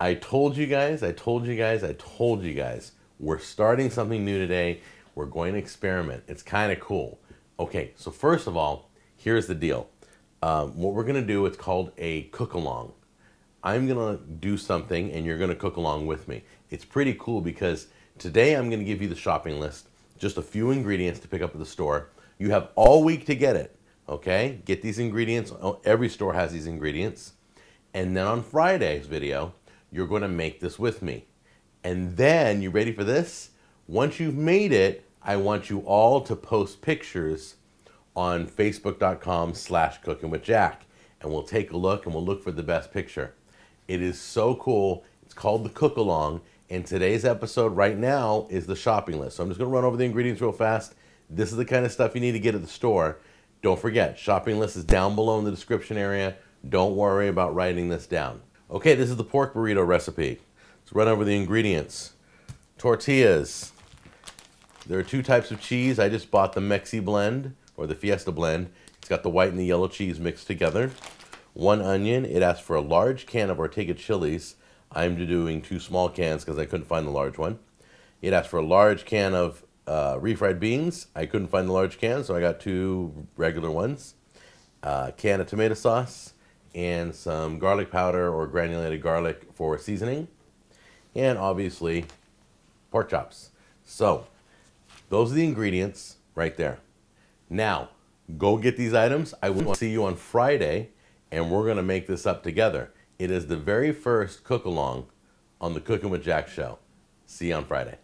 I told you guys, we're starting something new today. We're going to experiment. It's kind of cool. Okay, so first of all, here's the deal. What we're gonna do, it's called a cook-along. I'm gonna do something and you're gonna cook along with me. It's pretty cool because today I'm gonna give you the shopping list, just a few ingredients to pick up at the store. You have all week to get it, okay? Get these ingredients, every store has these ingredients. And then on Friday's video, you're gonna make this with me. And then, you ready for this? Once you've made it, I want you all to post pictures on facebook.com/cookingwithjack. And we'll take a look and we'll look for the best picture. It is so cool. It's called the cook along. And today's episode right now is the shopping list. So I'm just gonna run over the ingredients real fast. This is the kind of stuff you need to get at the store. Don't forget, shopping list is down below in the description area. Don't worry about writing this down. Okay, this is the pork burrito recipe. Let's run over the ingredients. Tortillas. There are two types of cheese. I just bought the Mexi blend or the Fiesta blend. It's got the white and the yellow cheese mixed together. 1 onion. It asks for a large can of Ortega chilies. I'm doing 2 small cans because I couldn't find the large one. It asks for a large can of refried beans. I couldn't find the large can, so I got 2 regular ones. A can of tomato sauce and some garlic powder or granulated garlic for seasoning, and obviously pork chops. So those are the ingredients right there. Now go get these items. I will see you on Friday and we're gonna make this up together. It is the very first cook along on the Cooking with Jack show. See you on Friday.